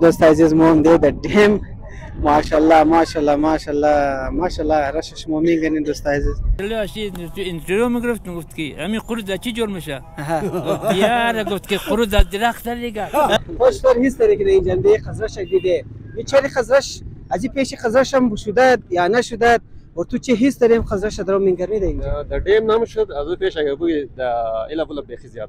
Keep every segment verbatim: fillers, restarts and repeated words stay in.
those sizes mom they that damn mashallah mashallah mashallah mashallah رشش مومين غني those sizes لا شيء انترو ما عرفت قلت كي امي قرد اكيد جور مشى يا قلت كي قرد الدرخت اللي قال واش صار هيستري كده جنبي خزرشه جديده بيتشري خزرش اجي بيش خزرشم بشداد يعني شداد وتو تشي هيستري خزرشه درو من غني ده ده ديم نام شد ازو بيش ابوي الى فلب بخزيات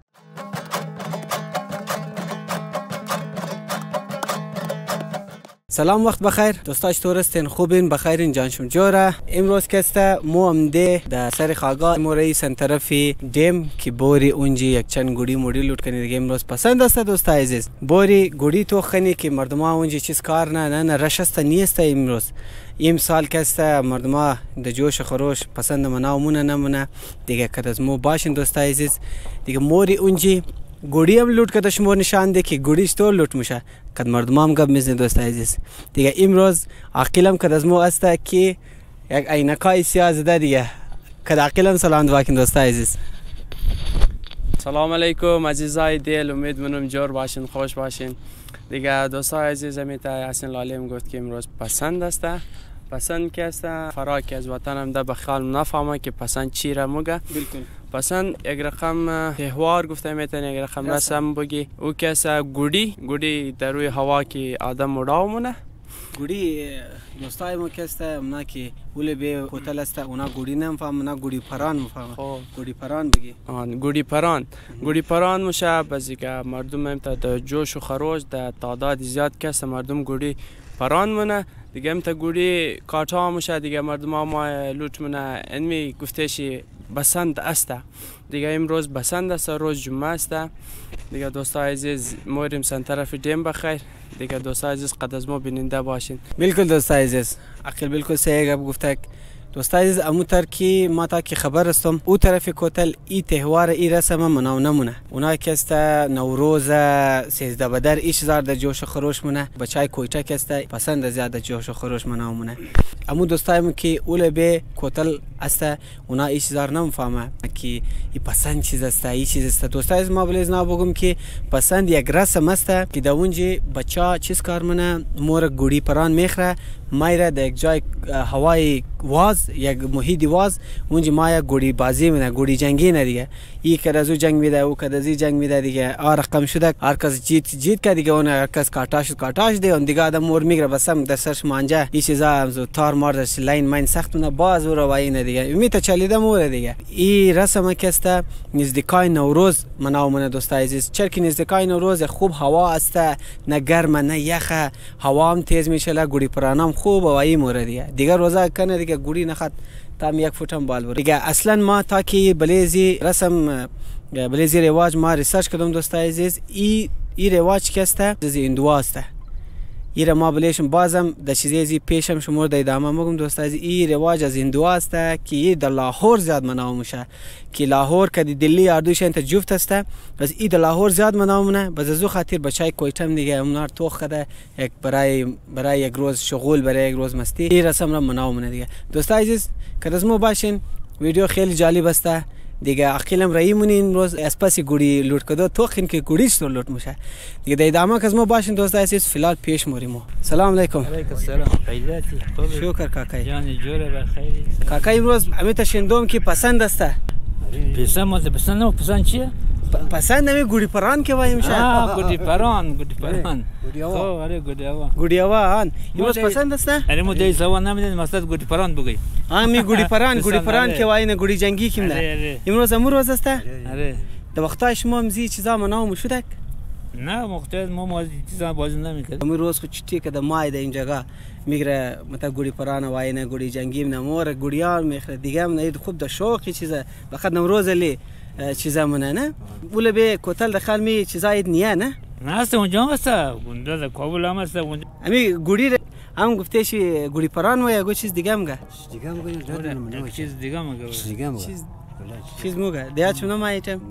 سلام وقت بخیر دوستاش تورستین خوبین بخیرین جانشم جوره امروز کسته مو امده در سر خاگا مو رئیسن طرفی دیم که بوری اونجی یک چند گوری موری لوت کنید دیگه امروز پسند است دوست عزیز بوری گوری تو خنی که مردما اونجی چیز کار نه نه نه رشست نیست امروز این سال کسته مردما در جوش خروش پسند مناومونه نمونه دیگه که از مو باشین دوست عزیز دیگه موری اونجی گوری هم لوت کده شمور نشان ده که گوریش تو لوت میشه کد مردمام گب میزنه دوست عزیز دیگه امروز عقیلم کد از مو استه که یک عینکای سیازده دیگه کد عقیلم سلام دواکن دوست عزیز سلام علیکم عزیزای دل امید منم جور باشین خوش باشین دیگه دوست عزیز امیتا حسین لالیم گفت که امروز پسند استه پسند که استه فراک از وطنم ده بخیال نفهمه که پسند چی را موگه بالکل پسند یک رقم تهوار گفته میتونه یک رقم رسم بگی او کسا گودی گودی در روی هوا که آدم اڑاو مونه گودی دوستای ما کسته منا که اوله به کوتل است اونا گودی نمفهم منا گودی پران مفهم گودی پران بگی آن گودی پران گودی پران مشه بزیگه مردم امتا در جوش و خروش در تعداد زیاد کسه مردم گودی پران مونه دیگه امتا گودی کاتا مشه دیگه مردم ما لوت مونه انمی گفتشی بسند است دیگه امروز بسند است روز جمعه است دیگه دوستا عزیز موریم سن طرف دیم بخیر دیگه دوستا عزیز قد از ما بیننده باشین بالکل دوستا عزیز عقل بالکل سیگه گفتک دوستا عزیز امو تر کی ما تا کی خبر هستم او طرف کوتل ای تهوار ای رسم مناو نمونه اونا کسته نوروز سیزده بدر ایش زار در جوش خروش مونه بچای کویته کسته پسند زیاد جوش خروش مناو مونه امو دوستایم کی اول به کوتل است اونا ایش زار نمفهمه کی پسند چیز است ای چیز است دوستا عزیز ما بلیز نابگم کی پسند یک رسم است کی دونجی بچا چیز کار مونه مور گوری پران میخره مایره د یک جای هوای واز یک محیط واز اونج مایا گوری بازی منه گوری جنگی نه دیگه ای کرازو جنگ میده او کدازی جنگ میده دیگه آ رقم شده هر کس جیت جیت که دیگه اون هر کس کاٹاش کاٹاش ده اون دیگه آدم مور میگره بسم دستش مانجه ای چیزا زو تار ماردش لاین ماین سخت نه باز و روایی نه دیگه امید چلیده مور دیگه ای رسم کسته نزدیکای نوروز مناو من دوست عزیز چرکی نزدیکای نوروز خوب هوا است نه گرم نه یخه هوا هم تیز میشه گوری پرانم خوب هوایی مور دیگه دیگه روزا کنه دیگه گوری نخط تام یک فوتم بال بر دیگه اصلا ما تا کی بلیزی رسم بلیزی رواج ما ریسرچ کردم دوست عزیز ای ای رواج کسته از هندواسته ایره ما بلیشم بازم د چیزی پیشم شمور د ادامه مګم دوست عزیز ای رواج از هندواسته کی در لاهور زیاد مناو میشه کی لاهور کدی دلی اردوش انت جفت استه بس ای در لاهور زیاد مناو منه بس زو خاطر بچای کویتم دیگه اونار توخ خده یک برای برای یک روز شغل برای یک روز مستی ای رسم را مناو منه دیگه دوست عزیز کداس مو باشین ویدیو خیلی جالب استه دیگه عقیلم رایمونی امروز اسپاسی گوری لوت کده توخین که گوریش تو لوت میشه دیگه د ادامه که ما باشین دوست عزیز فعلا پیش موریم سلام علیکم علیکم السلام عزتی شکر کاکای یعنی جوره بخیر کاکای امروز امیت شندوم که پسند است پسند پسند نو پسند چیه پسند نمی گوری پران که وایم شه آ گوری پران گوری پران گوری آوا آره گوری آوا گوری آوا آن امروز پسند است آره مو دیز آوا نمیدن ماست گوری پران بگی آمی گوری پران گوری پران که واین گوری جنگی کیم نه امروز امروز روز است آره تو وقتاش ما مزی چیزا مناو مشودک نه مختار ما ما چیزا بازی نمیکرد امروز خود چیتی که دمای ده این جگا میگره متا گوری پران واین گوری جنگی نه مور گوریان میخره دیگه من اید خوب دشوقی چیزه وقت امروز لی چیزا منه نه ولی به کوتل داخل می چیزای نیه نه نه است اونجا است اونجا در کابل هم است اونجا امی گوری هم گفته شی گوری پران و یا گو چیز دیگه مگه دیگه مگه چیز دیگه مگه چیز مگه دیگه چون ما ایتم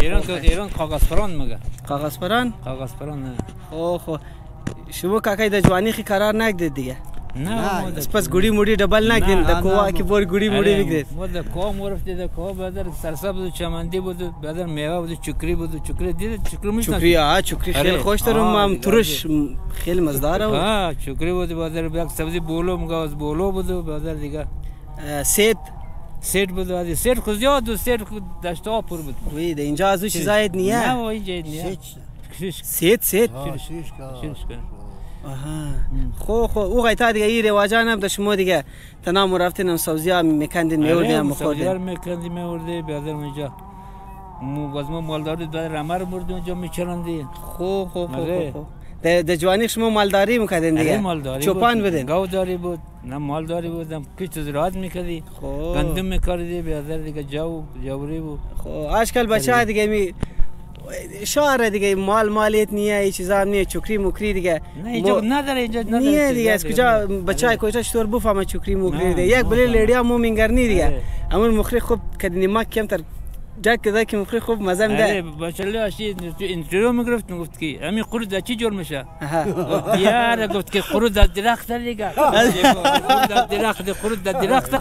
ایران ایران کاغذ پران مگه کاغذ پران کاغذ پران نه خو خو شما کاکای د جوانی خی قرار نگیرید دیگه نه سپس گوری موری دبل نکن دکوه کی بور گوری موری میگذش مود دکوه مورفت دکوه بدر سرسبز و چمندی بود بدر میوه بود چکری بود چکری دیده چکری میشن چکری آه چکری خیلی خوش دارم مام ترش خیلی مزداره بود آه چکری بود بدر بیاک سبزی بولو مگاز بولو بود بدر دیگه سیت سیت بود آدی سیت خودیاد و سیت خود داشت آپور بود وی ده اینجا ازش زاید نیه نه اینجا نیه سیت سیت خو خو او غیتا دیگه این رواجان هم داشت ما دیگه تنام رفتیم هم سبزی هم میکندیم میوردیم مخوردیم سبزی هم میکندیم میوردیم بیادر اونجا وزما مالداری بیادر امر مردیم اونجا میچرندیم خو خو خو در جوانی شما مالداری میکردیم دیگه چوپان بودیم گاو داری بود نه مالداری بودم کچ زراعت میکردی گندم میکردی بیادر دیگه جو جوری بود خو آشکال بچه دیگه می شعر دیگه مال مالیت نیه این چیزا هم نیه چکری مکری دیگه نه اینجا نداره اینجا نیه دیگه از کجا بچه های کجا چطور بفهمه چکری مکری دیگه یک بله لیدی هم مومینگرنی دیگه همون مخری خوب کدینی ما کمتر جاک کده که مخری خوب مزه میده بچه های هاشی انتریو میگرفت میگفت که همین قرود از چی جور میشه بیاره گفت که قرود از درخت دیگه قرود از درخت قرود از درخت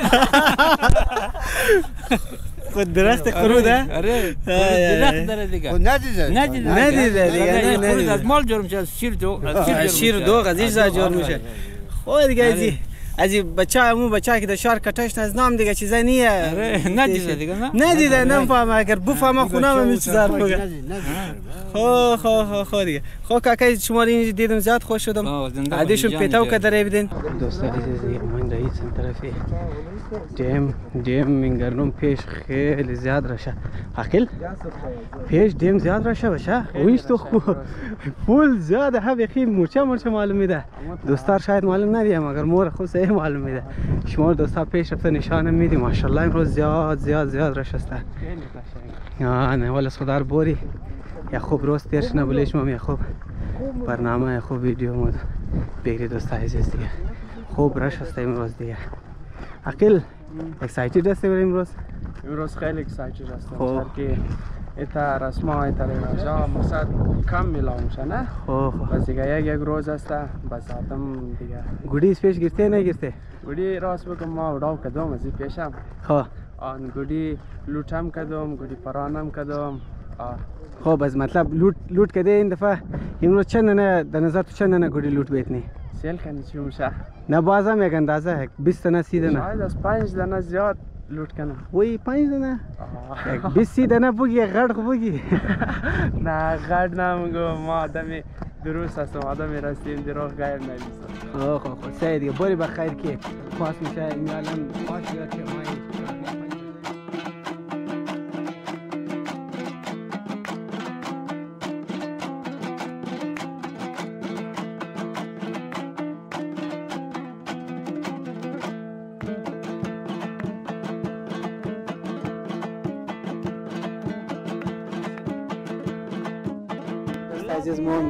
خود درخت قرود ها؟ آره درخت داره دیگه ندیده ندیده دیگه قرود از مال جور میشه از شیر دوغ از شیر دوغ از ایجا جور میشه خود دیگه ازی ازی بچه همون بچه که در شهر کتاشت از نام دیگه چیزه نیه آره ندیده دیگه نه ندیده نمفهمه اگر بفهمه خونم همین چیزه رو بگه خو خو خو خو دیگه خو کاکای شما رو اینجا دیدم زیاد خوش شدم عدیشون پیتاو کدره بیدین دوستان عزیزی من رئیسم طرفی دیم دیم مینگرنم پیش خیلی زیاد راشه عقل پیش دیم زیاد راشه باشه اویش تو خوب پول زیاد هم خیلی مورچه مورچه معلوم میده دوستار شاید معلوم ندیم اگر مور خود صحیح معلوم میده شما دوستا پیش رفته نشانم میدی ماشاءالله امروز زیاد زیاد زیاد راشه است آه نه والا خدا رو بوری یا خوب روز تیرش نبولیش مام یا خوب برنامه یا خوب ویدیو مود بگیری دوستا عزیز دیگه خوب راشه است امروز دیگه عقیل اکسایتید هستی برای امروز؟ امروز خیلی اکسایتید هستم سر که ایتا رسما های تلویزیون مقصد کم میلاو میشه نه؟ خوب بس دیگه یک یک روز هسته بس آدم دیگه گودی پیش گرفته نه گرفته؟ گودی راست بگم ما وڈاو کدوم ازی پیشم خوب آن گودی لوت هم کدوم گودی پران هم کدوم خوب بس مطلب لوت لوت کده این دفعه امروز چند نه در نظر تو چند نه گودی لوت بیتنی؟ سیل کنی چی میشه؟ نه بازم یک اندازه هک بیست دنه سی دنه شاید از پنج دنه زیاد لوت کنم وی پنج دنه؟ یک بیست سی دنه بگی یک غرد بگی نه غرد نمگو ما آدمی دروس هستم آدمی رستیم دروغ غیر نبیستم آه خب خب سعی دیگه باری بخیر که پاس میشه این عالم پاس بیاد که ما عزیز مون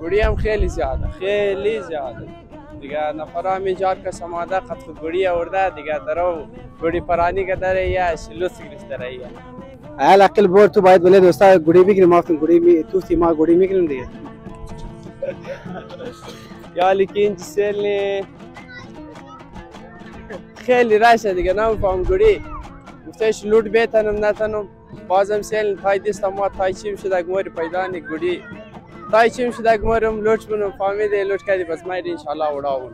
گوری هم خیلی زیاده خیلی زیاده دیگه نفرا میجار که سماده قطف گوری آورده دیگه درو گوری پرانی که داره یا شلوس گرفته رایی اهل عقل بور تو باید بله دوستا گوری بگیریم آفتون گوری می تو سیما گوری میگیریم دیگه یا لیکن سیل خیلی راشه دیگه نمیفهم گوری گفتهش لوت بتنم نتنم بازم سیل تای دست ما تای چیم شده گماری پیدا نی گودی تای چیم شده گمارم لوت بنم فامیده لوت کردی بس ماید انشالله وڑاون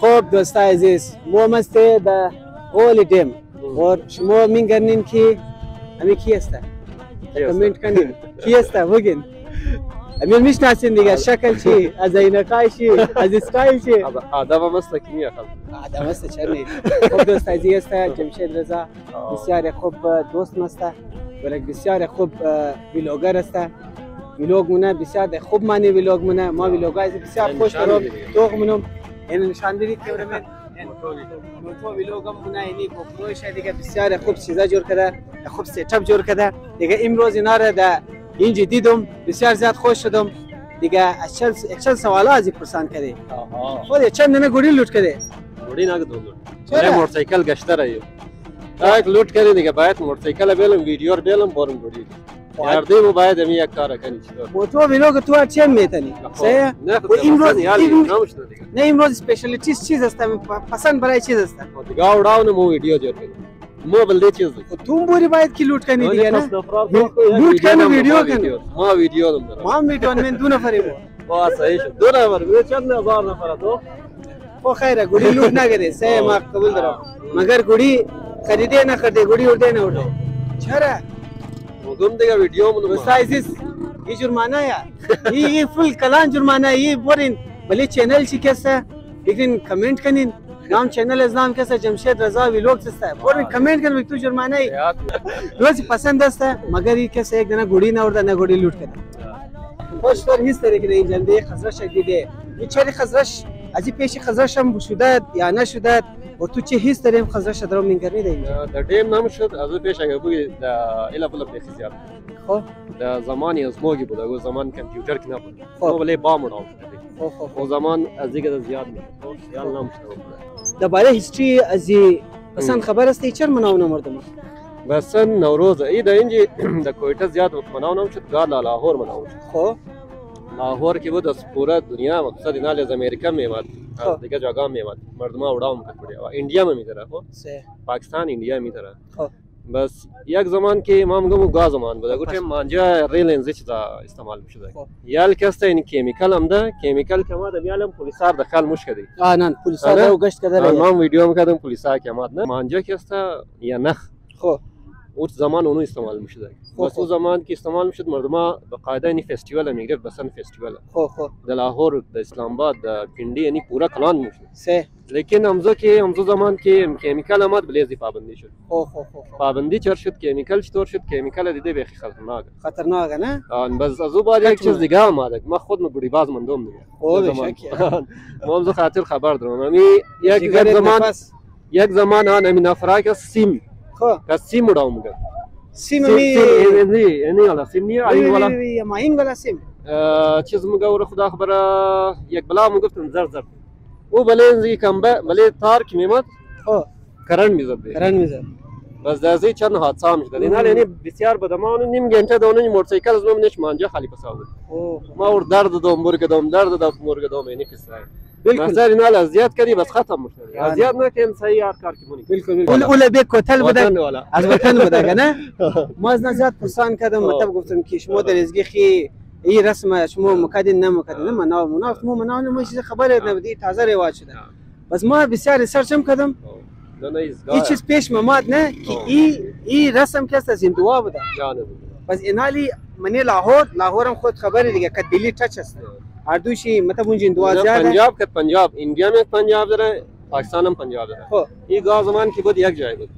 خوب دوستا عزیز موم استه دا هولی دیم و شما میگنین که امی کی است؟ کامنت کنین کی است بگین امی میشناسین دیگه شکل چی از اینکای چی از استایل چی آدم است کیمی خب آدم است چنین خوب دوست عزیز است جمشید رضا بسیار خوب دوست است ولک بسیار خوب ویلوگر است ویلوگ مونه بسیار ده خوب مانی ویلوگ مونه ما ویلوگای بسیار خوش دارم توغ منم این نشان دهید کمرمن موتو ویلوگم مونه اینی کوپروش دیگه بسیار خوب چیزا جور کرده خوب سیت اپ جور کرده دیگه امروز اینا را ده اینجا دیدم بسیار زیاد خوش شدم دیگه از چند چند سوالا از پرسان کردی آها خود چند نه گوری لوت کردی گوری نه دو لوت چرا موتورسیکل گشته رایو تاک لوت کردی دیگه باید موتورسیکل بیلم ویدیو بیلم برم گوری هردی مو باید امی یک کار کنی چطور؟ موتور ویلوگ تو چند میتونی؟ سه؟ نه امروز نه امروز سپیشالی چیز چیز استم پسند برای چیز استم. گاو داون مو ویدیو جور کنی. مو بلده چیز. تو بوری باید کی لوت کنی دیگه نه؟ لوت کنی ویدیو کنی. ما ویدیو دم دارم. ما ویدیو من دو نفریم. با سعیش دو نفر. وی چند نفر نفر تو؟ با خیره گودی لوت نگری سه ما قبول دارم. مگر گودی خریده نخریده گودی ورده نورده. چرا؟ مقدم دیگه ویدیو من وسایزیس یه جرمانه یا یه فل کلان جرمانه یه بورین بله چینل چی کسته لیکن کامنت کنین نام چینل از نام کسته جمشید رضا ویلوگ کسته بورین کامنت کن ویکتو جرمانه روز پسند است مگر یه کس یک دنیا گودی نورده نه گودی لوت کرده خوشتر هیست دیگه این جنده خزرش دیده یه چهاری خزرش عجیب پیش خزرش هم بوده یا نشده و تو چه هیست داریم خزرش درام میگردی دیگه؟ در دیم نمیشد از پیش اگر بگی دا ایلا بله بله خیزیار خب دا زمانی از موجی بود اگر زمان کامپیوتر کی نبود خب ولی با من آمده خب و زمان از دیگه زیاد میشه خیال نمیشد دا بله هیستری ازی بسیار خبر است چرا مناون مردم بسیار نوروز ای دا اینجی دا کویت زیاد وقت مناون نمیشد گاه لاهور مناون خب لاهور کی بود از پورا دنیا مقصد اینا لیز امریکا میاد دیگه جاگام میاد مردم اودام کرد بود و انڈیا میں میترا خو پاکستان انڈیا میترا بس یک زمان که ما میگم گا زمان بود گوتم مانجا ریلنز چتا استعمال میشد یال کسته این کیمیکال هم ده کیمیکال کما ده یالم پولیسار دخل مشکدی ها نه پولیسار او گشت کده ما ویدیو میکردم پولیسا کما ده مانجا کسته یا نخ خو اون زمان اونو استعمال میشد. بس اون زمان که استعمال میشد مردم با قاعده اینی فستیوال میگرفت بسن فستیوال. خو خو. در لاهور، در اسلام آباد، در پندی اینی پورا کلان میشد. سه. لیکن امضا که امضا زمان که کیمیکال آمد بلیزی پابندی شد. خو خو خو. پابندی چرا شد کیمیکال چطور شد کیمیکال دیده به خطرناک. خطرناک نه؟ آن بس از اون بعد یک چیز دیگه آمد. ما خود مگری باز مندم میگم. خود زمان. ما امضا خاطر خبر دارم. امی یک زمان یک زمان آن امی نفرای سیم كاسيم وداوم كده سيم مي اني اني ولا سيم ني اي ولا ما ين ولا سيم تشز مغور خدا خبره يك بلا مو قلت زرزر او بلين زي كمبه بلي تار كميمت اه كرن ميزب كرن ميزب بس ده زي كان حادثه مش ده لان يعني بسيار بدمان نيم گنته دوني موتورسايكل زوم نش مانجه خالي بساوي ما ور درد دوم بر قدم درد دف مور قدم يعني قصه بالکل سر اینا لا زیاد کردی بس ختم مشد زیاد نکن صحیح کار کنی بالکل بالکل اول به کوتل بده از وطن بده نه ما از زیاد پرسان کردم مطلب گفتم که شما در ازگی خی این رسم شما مکدین نمکدین مناو مناو شما مناو نه چیز خبر نبودی تازه رواج شده بس ما بسیار سرچم کردم هیچ چیز پیش مماد نه که این این رسم کس از هندوا بوده بس اینالی من لاهور لاهورم خود خبر دیگه کدلی ټچ است اردوشی مطلب اون جن دوا زیاد پنجاب کت پنجاب انڈیا میں پنجاب دره پاکستان میں پنجاب دره یہ گاؤں زمان کی بود یک جائے بود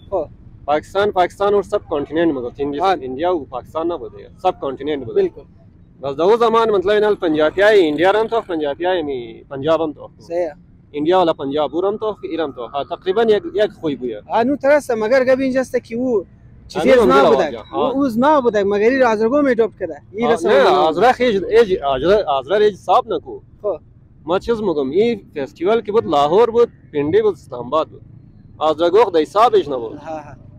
پاکستان پاکستان اور سب کانٹیننٹ مطلب انڈیا اور پاکستان نہ بود سب کانٹیننٹ بود بالکل بس دو زمان مطلب انال پنجاب یا انڈیا رم تو پنجاب یا می پنجاب رم تو صحیح انڈیا والا پنجاب رم تو ایرم تو تقریبا یک یک خوئی بو انو ترس مگر گبی انجست کی وہ چیزی نه بوده، اوز نه بوده، مگری آزرگو می‌دوب کرده. نه آزرا خیج، آزرا آزرا خیج ساب نکو. ما چیز مگم این فستیوال که بود لاهور بود، پندی بود، اسلام آباد بود. آزرگو خدای سابش نبود.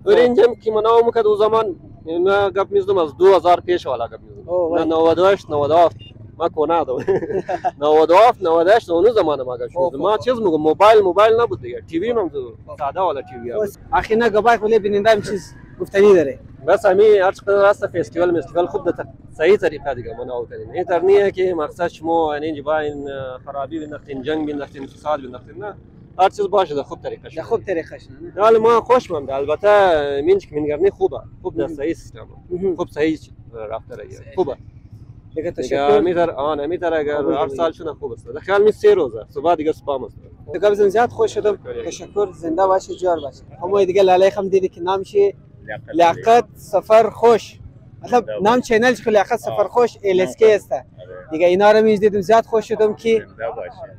ولی اینجام کی مناو مکد او زمان من گپ می‌زدم از دو هزار پیش والا گپ می‌زدم. نوادوش نواداف ما کونه دو. نواداف نوادش نونو زمان ما گپ شد. ما چیز مگم موبایل موبایل نبود دیگر. تیوی من تو ساده والا تیوی بود. آخر نگبای خلی بینندم چیز گفتنی داره بس همین هر چقدر راست فستیوال مستقل خوب ده صحیح طریقه دیگه مناو کردیم این ترنیه که مقصد شما یعنی جباین خرابی بنختین جنگ بنختین اقتصاد بنختین نه هر چیز باشه ده خوب طریقه شه ده خوب طریقه شه نه ما خوشمم البته منچ که منگرنی خوبه خوب ده صحیح سیستم خوب صحیح رفتار خوبه دیگه تشکر میتر آن میتر اگر هر سال شونه خوب است ده خیال می سه روزه صبح دیگه سپام است دیگه بزن زیاد خوش شدم تشکر زنده باشه جار باشه همو دیگه لاله هم دیدی که نامشه لقد سفر خوش خب نام چنلش کلی اخر سفرخوش الاسکی است. دیگه اینا رو میز دیدم زیاد خوش شدم که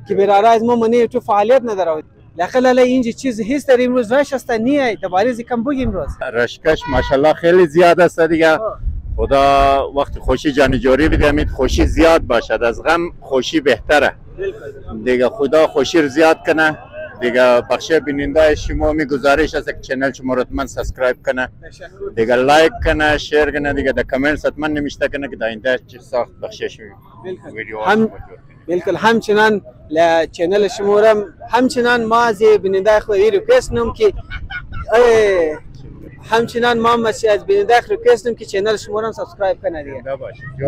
که برادر از ما منی تو فعالیت نداره. لاخلا لا اینجی چیز هست در امروز رش است نیه تباریزی کم بگی امروز. رشکش ماشاءالله خیلی زیاد است دیگه. خدا وقت خوشی جانجوری بدمید خوشی زیاد باشد از غم خوشی بهتره. دیگه خدا خوشی رو زیاد کنه. دیگه بخش بیننده شما می گزارش است که چنل شما رو حتما سابسکرایب کنه، دیگه لایک کنه، شیر کنه، دیگه در کامنت حتما نوشته کنه که داینده چی ساخت بخشش ویدیو هم بالکل همچنان ل چنل شما رو همچنان ما از بیننده خو ریکوستم که همچنان ما از بیننده خو ریکوستم که چنل شما رو سابسکرایب کنه دیگه.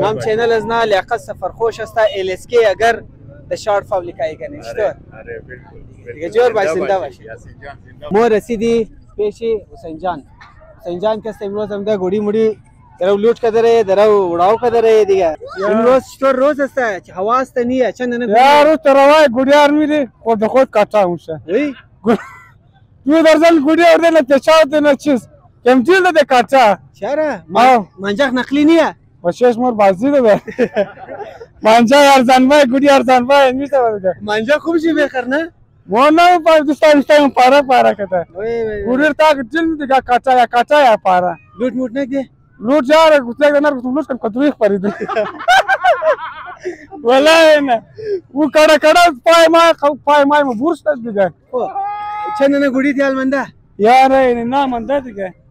ما چنل از نه لیاقت سفر خوش است ال اس کی اگر دشار فابریکایی کنیش تو. دیگه جور باید زنده باشی. ما رسیدی پیشی حسین جان. حسین جان که است امروز هم گودی مودی درو لوت کدره درو وڑاو کدره دیگه. امروز چطور روز است؟ هوا است نیه چند نه؟ یار روز تروای گودی آرمیده خود خود کاتا همشه. ای؟ تو درزن گودی آرده نه دشار ده نه چیز. کمتر ده کاتا. چرا؟ ما منجک نقلی نیه. باشیش مور بازی ده. منجا ارزان وای گودی ارزان وای میشه بوده منجا خوب چی بخر نه وانا پاکستان استان پارا پارا کتا گودر تا دل دیگه کاچا یا کاچا یا پارا لوٹ موٹ نه دی لوٹ جار گوتلا گنار گوتلوش کم کدویخ پرید والله نه و کڑا کڑا پای ما پای ما بورست دیگه چنه نه گودی دیال مندا یار نه مندا دیگه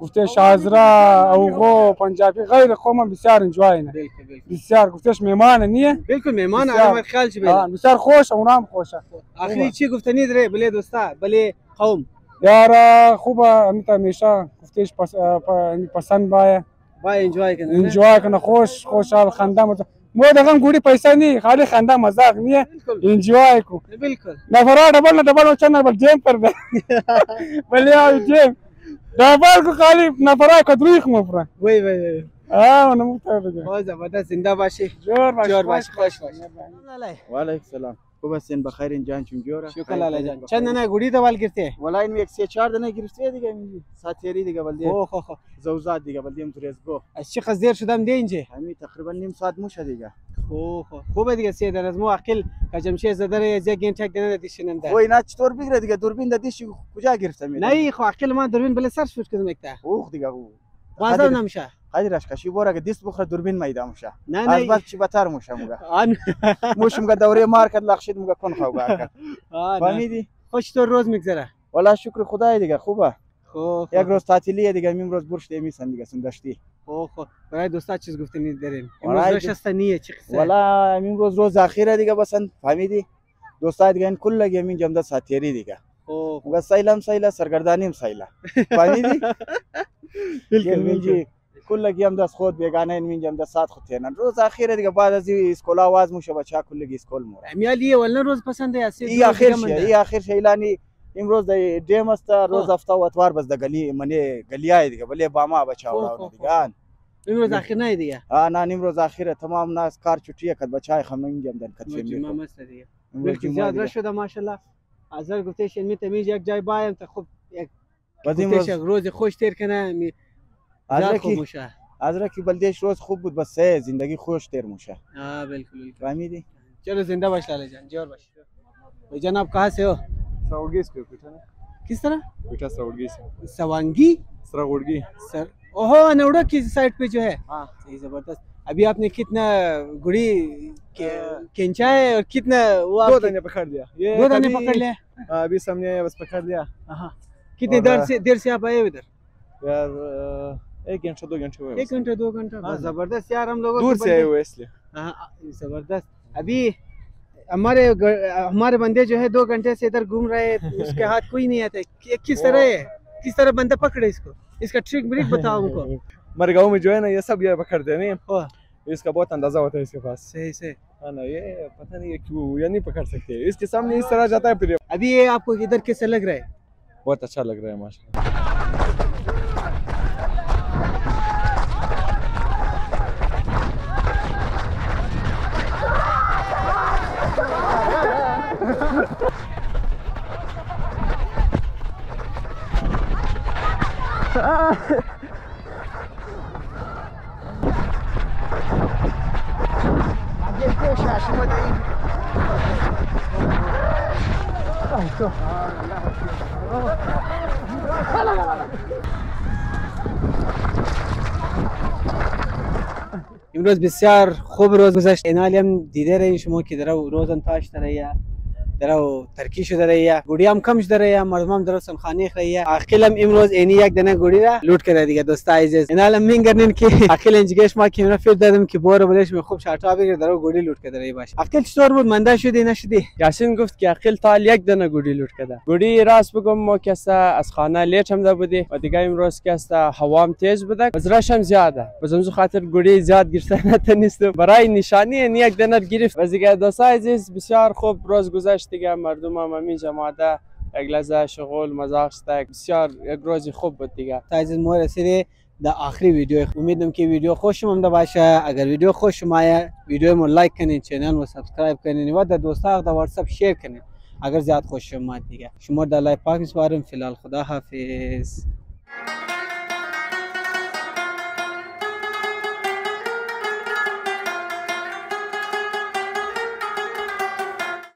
گفته شازرا اوغو پنجابی غیر قوم بسیار انجوای نه بسیار گفتش مهمان نیه بالکل مهمان عالم خیال چه بله بسیار خوش اونام خوشه آخری چی گفتنی دره بله دوستا بله قوم یارا خوبه امیت همیشه گفتش پسند بایه بای انجوای کنه انجوای کنه خوش خوشحال خنده مزاق مو دغم گوری پیسه نی خالی خنده مزاق نیه انجوای کو بالکل نفرا ڈبل ڈبل چنل بل جیم کرده بله او جیم داور کو خالی نفرای کدریخ مفرا وای وای وای آه من متوجه باز بده زنده باشی جور باش جور باش خوش باش و علیکم سلام خوب هستین بخیر این جان چون جوره شکر الله جان چند نه گوری دوال گرفته والله این صد و چهار دنه گرفته دیگه این ساتری دیگه بلدی او خو خو زوزات دیگه بلدی ام ترزگو از چی خزیر شدم دینجه همین تقریبا نیم ساعت مو شد دیگه خو خو خوب دیگه سید از مو عقل کجمشه زدره یک گنتک دنه دیشیننده وای نه چطور بگیره دیگه دوربین د دیش کجا گرفتم نه خو عقل ما دوربین بل سر شوت کردم یکتا اوخ دیگه او بازار نمیشه قادر اشکشی بوره که دیس بخره دوربین میدم مشه نه نه از بعد چی بتر مشه مگه آن مش مگه دوره مارکت لخشید مگه کن خو بگه فهمیدی خوش تو روز میگذره والله شکر خدای دیگه خوبه خوب یک روز تعطیلیه دیگه امروز برش نمیسن دیگه سندشتی خب خب برای دوستا چیز گفتنی داریم امروز نشسته نیه چی قصه والله امروز روز اخیره دیگه بسن فهمیدی دوستا دیگه کل دیگه من جمده ساتیری دیگه خب مگه سایلم سایلا سرگردانیم سایلا فهمیدی بالکل کلگی هم دست خود بیگانه اینجا هم دست ساعت خود تینن روز آخره دیگه بعد از اسکول آواز موشه بچه کلگی اسکول موره امیالیه ولن روز پسنده اسی ای آخر شه ای آخر شه ایلانی امروز دی دیم است روز هفته و اتوار بس د گلی منی گلیای دیگه ولی با ما بچه اوراو دیگه امروز آخر نه دیگه آ نه امروز آخره تمام ناس کار چوتیه کد بچه خم اینجا هم دن کد شیم ما مست دیگه بلکه زیاد رشد ماشاءالله ازر گفتیش می تمیز یک جای بایم تا خوب یک گفتیش روز خوش تیر کنه عذرا کی عذرا کی بلدیش روز خوب بود بس زندگی خوش تیر موشه ها بالکل فهمیدی چلو زنده باش لاله جان جور باش भाई जनाब कहां से हो सवांगी से बेटा ना किस तरह बेटा सवांगी से सवांगी सरागोडगी सर ओहो नवड़ा की साइड पे जो है हां सही जबरदस्त अभी आपने कितना गुड़ी केंचा है और कितना वो दो दाने पकड़ लिया दो दाने पकड़ लिया अभी सामने बस पकड़ लिया हां कितनी देर से देर से आप आए इधर यार एक घंटा दो घंटे हुए एक घंटा दो घंटा हाँ जबरदस्त यार हम लोगों दूर से आए हुए इसलिए हाँ जबरदस्त अभी हमारे हमारे बंदे जो है दो घंटे से इधर घूम रहे हैं उसके हाथ कोई नहीं आता किस तरह है किस तरह बंदा पकड़े इसको इसका ट्रिक ब्रिक बताओ हमको हमारे गाँव में जो है ना ये सब ये पकड़ते नहीं इसका बहुत अंदाजा होता है इसके पास सही सही खाना ये पता नहीं क्यों या नहीं पकड़ सकते, इसके सामने इस तरह जाता है फिर। अभी ये आपको इधर कैसा लग रहा है? बहुत अच्छा लग रहा है माशाल्लाह। امروز بسیار خوب روز گذشت. اینال هم دیده رین شما که در روزن پاش دریه درو ترکی شده ریا گوریام کم شده ریا مردمام درو سنخانی خریا عقلم امروز اینی یک دنه گوری را لوت کرده دیگه دوستا عزیز. اینال میگردین که عقل انجگش ما که من فکر دادم که بار بلش می خوب شرطا بگیر درو گوری لوت کرده ای باش. عقل چطور بود منده شدی نشدی؟ یاسین گفت که عقل تا یک دنه گوری لوت کرده. گوری راست بگم ما کسا از خانه لیچ هم ده بودی و دیگه امروز کسا هوام تیز بوده بزرشم زیاده بزمزو خاطر گوری زیاد گرفتن نتونستم برای نشانی یک دنه گرفت. از دیگه دوستا عزیز بسیار خوب روز گذشت دیگه. مردم هم همین جماعته یک لحظه شغل مزاق شده، بسیار یک روز خوب بود دیگه. تا از مور اسیده در آخری ویدیو امیدم که ویدیو خوش اومده باشه. اگر ویدیو خوش اومده ویدیو مو لایک کنین، چینل مو سابسکرایب کنین و در دوستا در واتساپ شیر کنین اگر زیاد خوش اومد دیگه. شما در لایک پاک میسپارم. فعلا خدا حافظ.